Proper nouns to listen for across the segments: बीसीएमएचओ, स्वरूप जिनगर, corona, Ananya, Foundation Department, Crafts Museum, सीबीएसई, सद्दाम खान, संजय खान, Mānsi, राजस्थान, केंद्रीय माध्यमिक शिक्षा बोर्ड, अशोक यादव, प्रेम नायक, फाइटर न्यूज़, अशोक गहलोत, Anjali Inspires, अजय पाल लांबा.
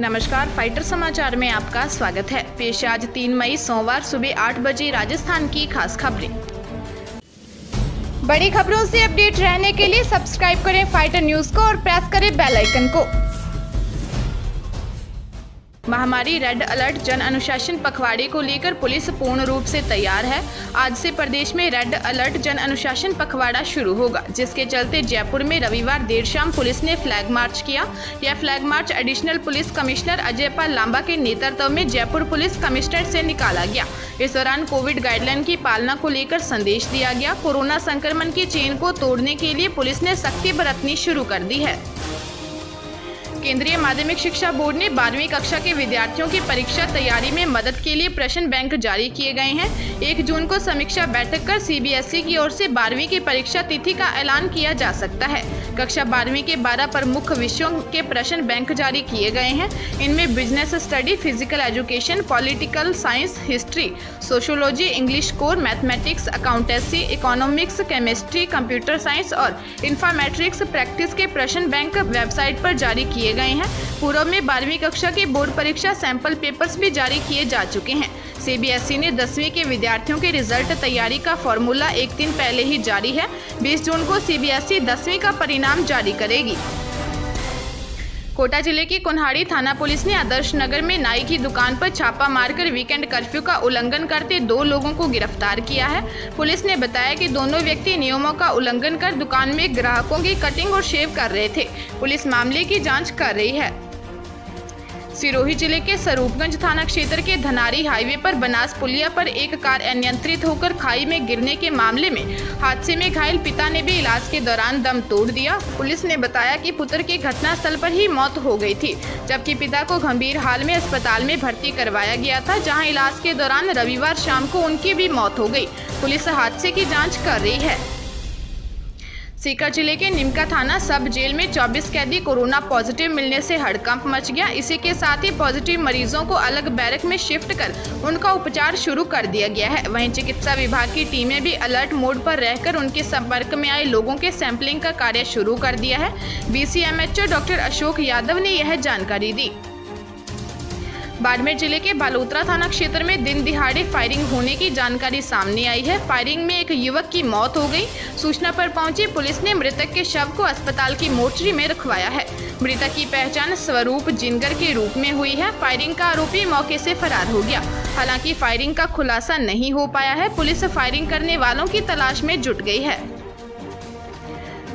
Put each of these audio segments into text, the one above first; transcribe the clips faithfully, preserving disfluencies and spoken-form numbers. नमस्कार, फाइटर समाचार में आपका स्वागत है। पेश आज तीन मई सोमवार सुबह आठ बजे राजस्थान की खास खबरें। बड़ी खबरों से अपडेट रहने के लिए सब्सक्राइब करें फाइटर न्यूज़ को और प्रेस करें बेल आइकन को। महामारी रेड अलर्ट जन अनुशासन पखवाड़े को लेकर पुलिस पूर्ण रूप से तैयार है। आज से प्रदेश में रेड अलर्ट जन अनुशासन पखवाड़ा शुरू होगा, जिसके चलते जयपुर में रविवार देर शाम पुलिस ने फ्लैग मार्च किया। यह flag march additional police commissioner अजय पाल लांबा के नेतृत्व में जयपुर पुलिस कमिश्नर से निकाला गया। इस दौरान कोविड गाइडलाइन की पालना को लेकर संदेश दिया गया। कोरोना संक्रमण की चेन को तोड़ने के लिए पुलिस ने सख्ती बरतनी शुरू कर दी है। केंद्रीय माध्यमिक शिक्षा बोर्ड ने बारहवीं कक्षा के विद्यार्थियों की परीक्षा तैयारी में मदद के लिए प्रश्न बैंक जारी किए गए हैं। एक जून को समीक्षा बैठक कर सीबीएसई की ओर से बारहवीं की परीक्षा तिथि का ऐलान किया जा सकता है। कक्षा बारहवीं के बारह प्रमुख विषयों के प्रश्न बैंक जारी किए गए हैं। इनमें business study, physical education, political science, history, sociology, English core, mathematics, accountancy, economics, chemistry, computer science और इन्फॉर्मेटिक्स प्रैक्टिस के प्रश्न बैंक वेबसाइट पर जारी किए गए हैं। पूर्व में बारहवीं कक्षा के बोर्ड परीक्षा सैंपल पेपर्स भी जारी किए जा चुके हैं। सीबीएसई ने दसवीं के विद्यार्थियों के रिजल्ट तैयारी का फॉर्मूला एक दिन पहले ही जारी है। बीस जून को सीबीएसई दसवीं का परिणाम जारी करेगी। कोटा जिले की कुन्हाड़ी थाना पुलिस ने आदर्श नगर में नाई की दुकान पर छापा मारकर वीकेंड कर्फ्यू का उल्लंघन करते दो लोगों को गिरफ्तार किया है। पुलिस ने बताया कि दोनों व्यक्ति नियमों का उल्लंघन कर दुकान में ग्राहकों की कटिंग और शेव कर रहे थे। पुलिस मामले की जांच कर रही है। सिरोही जिले के स्वरूपगंज थाना क्षेत्र के धनारी हाईवे पर बनास पुलिया पर एक कार अनियंत्रित होकर खाई में गिरने के मामले में हादसे में घायल पिता ने भी इलाज के दौरान दम तोड़ दिया। पुलिस ने बताया कि पुत्र की घटनास्थल पर ही मौत हो गई थी, जबकि पिता को गंभीर हाल में अस्पताल में भर्ती करवाया गया था, जहां इलाज के दौरान रविवार शाम को उनकी भी मौत हो गई। पुलिस हादसे की जाँच कर रही है। सीकर जिले के निमका थाना सब जेल में चौबीस कैदी कोरोना पॉजिटिव मिलने से हड़कंप मच गया। इसी के साथ ही पॉजिटिव मरीजों को अलग बैरक में शिफ्ट कर उनका उपचार शुरू कर दिया गया है। वहीं चिकित्सा विभाग की टीमें भी अलर्ट मोड पर रहकर उनके संपर्क में आए लोगों के सैंपलिंग का कार्य शुरू कर दिया है। बीसीएमएचओ डॉक्टर अशोक यादव ने यह जानकारी दी। बाड़मेर जिले के बालोतरा थाना क्षेत्र में दिन दिहाड़े फायरिंग होने की जानकारी सामने आई है। फायरिंग में एक युवक की मौत हो गई। सूचना पर पहुंची पुलिस ने मृतक के शव को अस्पताल की मोर्चरी में रखवाया है। मृतक की पहचान स्वरूप जिनगर के रूप में हुई है। फायरिंग का आरोपी मौके से फरार हो गया। हालांकि फायरिंग का खुलासा नहीं हो पाया है। पुलिस फायरिंग करने वालों की तलाश में जुट गई है।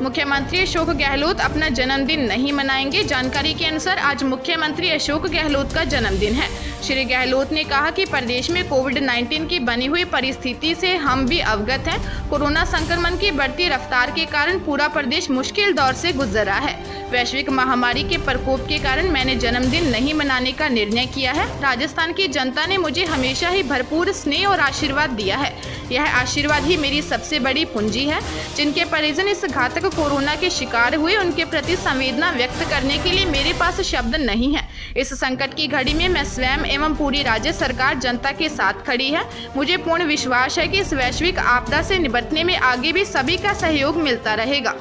मुख्यमंत्री अशोक गहलोत अपना जन्मदिन नहीं मनाएंगे। जानकारी के अनुसार आज मुख्यमंत्री अशोक गहलोत का जन्मदिन है। श्री गहलोत ने कहा कि प्रदेश में कोविड उन्नीस की बनी हुई परिस्थिति से हम भी अवगत हैं। कोरोना संक्रमण की बढ़ती रफ्तार के कारण पूरा प्रदेश मुश्किल दौर से गुजर रहा है। वैश्विक महामारी के प्रकोप के कारण मैंने जन्मदिन नहीं मनाने का निर्णय किया है। राजस्थान की जनता ने मुझे हमेशा ही भरपूर स्नेह और आशीर्वाद दिया है। यह आशीर्वाद ही मेरी सबसे बड़ी पूंजी है। जिनके परिजन इस घातक कोरोना के शिकार हुए, उनके प्रति संवेदना व्यक्त करने के लिए मेरे पास शब्द नहीं है। इस संकट की घड़ी में मैं स्वयं एवं पूरी राज्य सरकार जनता के साथ खड़ी है। मुझे पूर्ण विश्वास है कि इस वैश्विक आपदा से निपटने में आगे भी सभी का सहयोग मिलता रहेगा।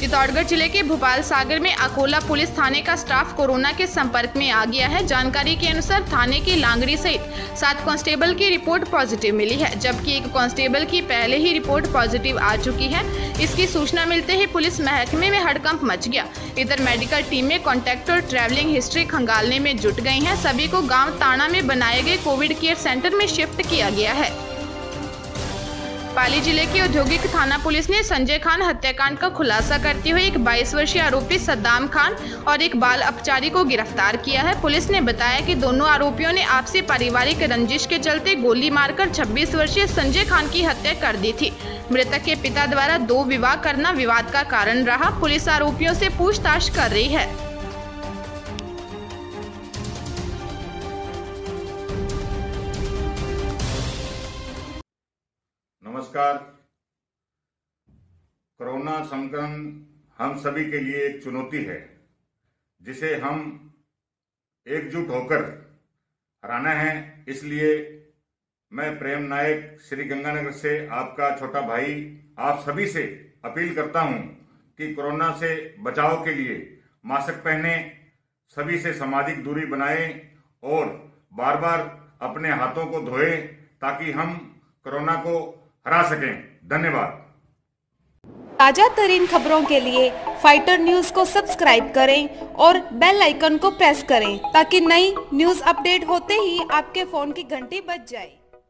चित्तौड़गढ़ जिले के भोपाल सागर में अकोला पुलिस थाने का स्टाफ कोरोना के संपर्क में आ गया है। जानकारी के अनुसार थाने की लांगरी सहित सात कांस्टेबल की रिपोर्ट पॉजिटिव मिली है, जबकि एक कांस्टेबल की पहले ही रिपोर्ट पॉजिटिव आ चुकी है। इसकी सूचना मिलते ही पुलिस महकमे में हड़कंप मच गया। इधर मेडिकल टीमें कॉन्टैक्ट और ट्रैवलिंग हिस्ट्री खंगालने में जुट गई हैं। सभी को गाँव ताना में बनाए गए कोविड केयर सेंटर में शिफ्ट किया गया है। पाली जिले की औद्योगिक थाना पुलिस ने संजय खान हत्याकांड का खुलासा करते हुए एक बाईस वर्षीय आरोपी सद्दाम खान और एक बाल अपचारी को गिरफ्तार किया है। पुलिस ने बताया कि दोनों आरोपियों ने आपसी पारिवारिक रंजिश के चलते गोली मारकर छब्बीस वर्षीय संजय खान की हत्या कर दी थी। मृतक के पिता द्वारा दो विवाह करना विवाद का कारण रहा। पुलिस आरोपियों से पूछताछ कर रही है। नमस्कार। कोरोना संक्रमण हम सभी के लिए एक चुनौती है, जिसे हम एकजुट होकर हराना है। इसलिए मैं प्रेम नायक श्री गंगानगर से आपका छोटा भाई आप सभी से अपील करता हूं कि कोरोना से बचाव के लिए मास्क पहने, सभी से सामाजिक दूरी बनाए और बार बार अपने हाथों को धोए ताकि हम कोरोना को हरा सकें। धन्यवाद। ताजा तरीन खबरों के लिए फाइटर न्यूज़ को सब्सक्राइब करें और बेल आइकन को प्रेस करें ताकि नई न्यूज़ अपडेट होते ही आपके फोन की घंटी बज जाए।